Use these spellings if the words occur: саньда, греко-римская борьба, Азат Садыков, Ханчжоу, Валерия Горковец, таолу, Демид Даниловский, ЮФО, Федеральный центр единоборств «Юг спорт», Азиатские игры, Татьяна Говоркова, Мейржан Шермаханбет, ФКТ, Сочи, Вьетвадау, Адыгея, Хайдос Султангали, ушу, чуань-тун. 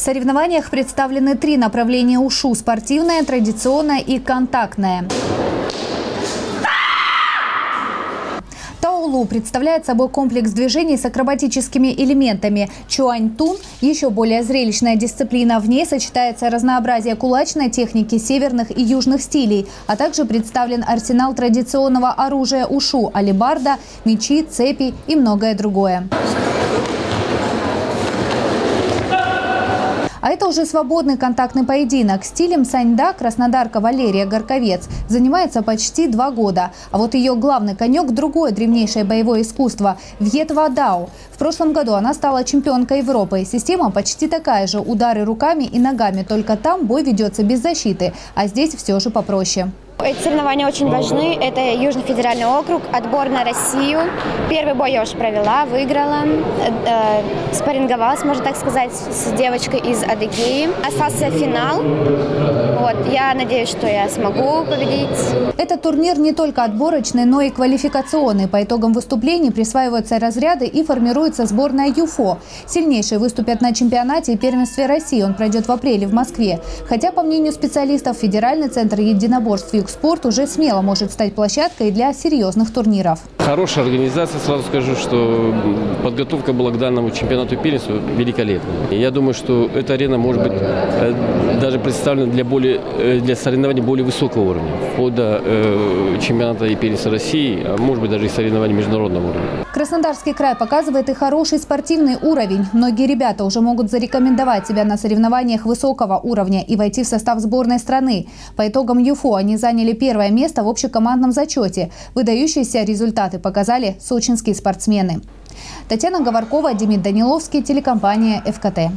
В соревнованиях представлены три направления ушу – спортивное, традиционное и контактное. Таолу представляет собой комплекс движений с акробатическими элементами. Чуань-тун – еще более зрелищная дисциплина. В ней сочетается разнообразие кулачной техники северных и южных стилей, а также представлен арсенал традиционного оружия ушу – алебарда, мечи, цепи и многое другое. А это уже свободный контактный поединок. Стилем саньда краснодарка Валерия Горковец занимается почти 2 года. А вот ее главный конек – другое древнейшее боевое искусство – вьетвадау. В прошлом году она стала чемпионкой Европы. Система почти такая же – удары руками и ногами, только там бой ведется без защиты, а здесь все же попроще. Эти соревнования очень важны. Это Южный федеральный округ, отбор на Россию. Первый бой я уже провела, выиграла, спарринговалась, можно так сказать, с девочкой из Адыгеи. Остался финал. Вот, я надеюсь, что я смогу победить. Этот турнир не только отборочный, но и квалификационный. По итогам выступлений присваиваются разряды и формируется сборная ЮФО. Сильнейшие выступят на чемпионате и первенстве России. Он пройдет в апреле в Москве. Хотя, по мнению специалистов, Федеральный центр единоборств «Юг спорт» уже смело может стать площадкой для серьезных турниров. Хорошая организация, сразу скажу, что подготовка была к данному чемпионату и первенству великолепна. Я думаю, что эта арена может быть даже представлена для соревнований более высокого уровня, вплоть до чемпионата и первенства России, а может быть даже и соревнований международного уровня. Краснодарский край показывает и хороший спортивный уровень. Многие ребята уже могут зарекомендовать себя на соревнованиях высокого уровня и войти в состав сборной страны. По итогам ЮФО они заняли 1-е место в общекомандном зачете. Выдающиеся результаты показали сочинские спортсмены. Татьяна Говоркова, Демид Даниловский, телекомпания ФКТ.